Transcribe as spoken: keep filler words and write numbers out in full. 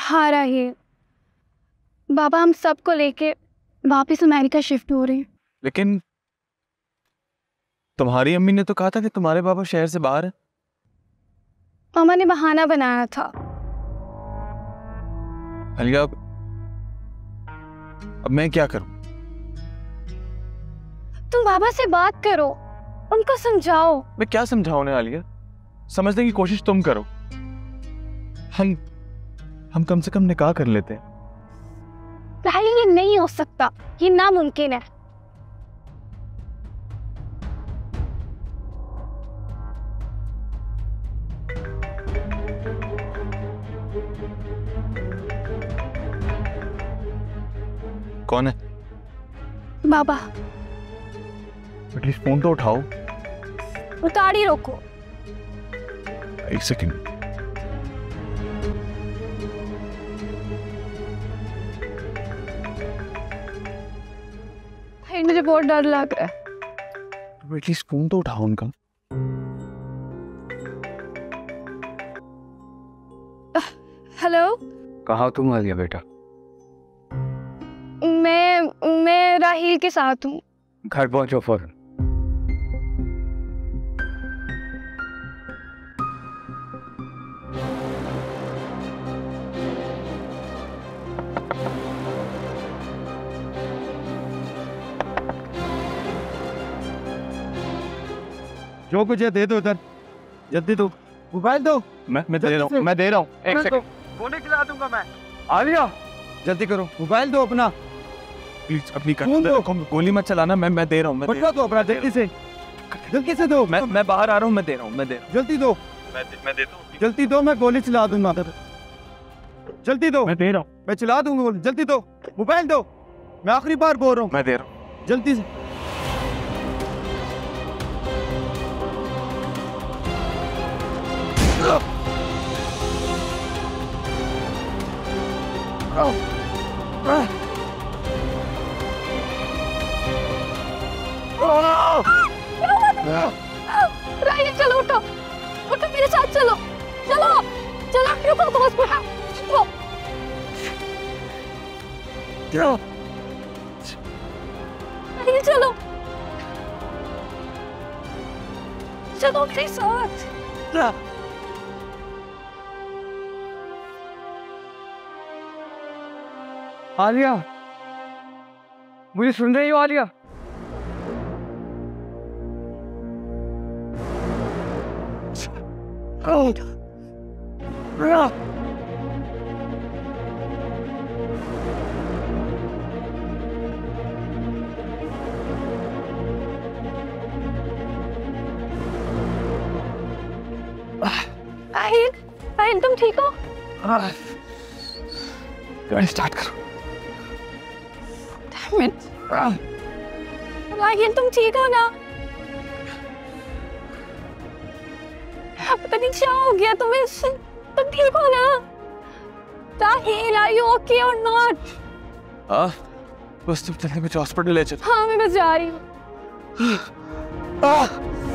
हारा ये बाबा हम सबको लेके वापस अमेरिका शिफ्ट हो रहे हैं। लेकिन तुम्हारी अम्मी ने तो कहा था कि तुम्हारे बाबा शहर से बाहर है। मामा ने बहाना बनाया था। हलिया अब, अब मैं क्या करूं? तुम बाबा से बात करो, उनको समझाओ। मैं क्या समझाऊं उन्हें हलिया? समझने की कोशिश तुम करो। हम हम कम से कम निकाह कर लेते हैं। हलिया ये नहीं हो सकता, ये नामुमकिन है। कौन है? बाबा। एटलीस्ट फोन तो उठाओ। उतारी रोको। एक सेकंड। भाई मुझे बहुत डर लग रहा है। एटलीस्ट फोन तो उठाओ उनका। हेलो। कहाँ तुम आलिया बेटा? मैं मैं राहील के साथ हूँ। घर पहुँचो फौरन। जो कुछ है दे दो इधर, जल्दी दो। मोबाइल दो। मैं मैं दे रहा हूँ मैं दे रहा हूँ एक सेकंड। फोन खिला दूंगा मैं। आलिया जल्दी करो, मोबाइल दो अपना। प्लीज अपनी कर, गोली मत चलाना। मैं मैं दे रहा हूँ। मैं बता दो अपना जल्दी से। जल्दी से दो। मैं मैं बाहर आ रहा हूँ। मैं दे रहा हूँ मैं दे रहा हूँ जल्दी दो। मैं मैं देता हूँ। जल्दी दो, मैं गोली चला दूंगा। जल्दी दो। मैं दे रहा हूँ। मैं चला दूंगा गोली। जल्दी दो, मोबाइल दो। मैं आखिरी बार बोल रहा हूँ। मैं दे रहा हूँ जल्दी से। राहील चलो उठो, उठो मेरे साथ चलो, चलो, चलो रुको तो हॉस्पिटल। राहील चलो, चलो मेरे साथ। आलिया मुझे सुन रही हो? आलिया आहिल, आहिल तुम ठीक हो? गाड़ी स्टार्ट करो। राहील तुम ठीक हो ना? पता नहीं क्या हो गया तुम्हें, तुम ठीक हो ना? राहील are you okay or not? हाँ बस तुम चलने, मुझे हॉस्पिटल ले चलो। हाँ मैं बस जा रही हूँ।